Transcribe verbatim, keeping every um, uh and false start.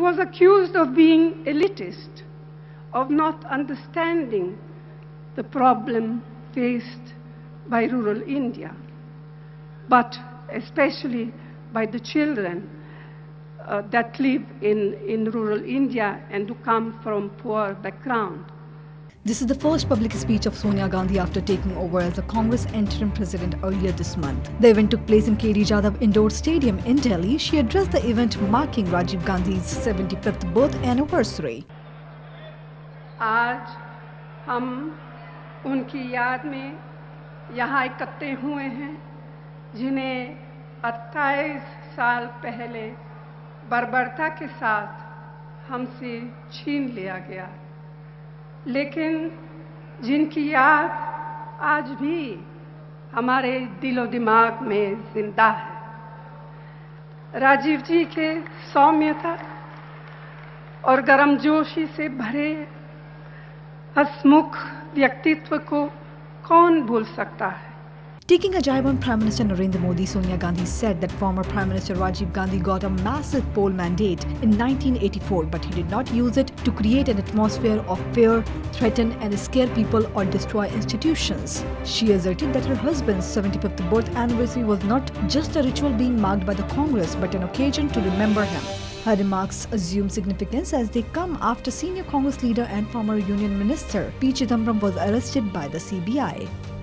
was accused of being elitist, of not understanding the problem faced by rural India, but especially by the children uh, that live in, in rural India and who come from poor background. This is the first public speech of Sonia Gandhi after taking over as the Congress interim president earlier this month. The event took place in K R Yadav Indoor Stadium in Delhi. She addressed the event marking Rajiv Gandhi's seventy-fifth birth anniversary. आज हम उनकी याद में यहाँ इकट्ठे हुए हैं, जिन्हें अट्ठाईस साल पहले बर्बरता के साथ हमसे छीन लिया गया, लेकिन जिनकी याद आज भी हमारे दिलो दिमाग में जिंदा है। राजीव जी के सौम्यता और गर्मजोशी से भरे हंसमुख व्यक्तित्व को कौन भूल सकता है। Taking a jibe on Prime Minister Narendra Modi, Sonia Gandhi said that former Prime Minister Rajiv Gandhi got a massive poll mandate in nineteen eighty-four, but he did not use it to create an atmosphere of fear, threaten and scare people or destroy institutions. She asserted that her husband's seventy-fifth birth anniversary was not just a ritual being marked by the Congress, but an occasion to remember him. Her remarks assume significance as they come after senior Congress leader and former Union Minister P Chidambaram was arrested by the C B I.